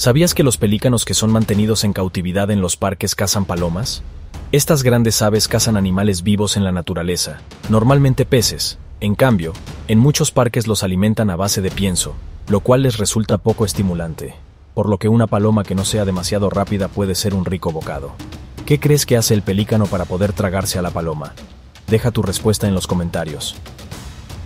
¿Sabías que los pelícanos que son mantenidos en cautividad en los parques cazan palomas? Estas grandes aves cazan animales vivos en la naturaleza, normalmente peces. En cambio, en muchos parques los alimentan a base de pienso, lo cual les resulta poco estimulante, por lo que una paloma que no sea demasiado rápida puede ser un rico bocado. ¿Qué crees que hace el pelícano para poder tragarse a la paloma? Deja tu respuesta en los comentarios.